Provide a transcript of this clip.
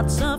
not so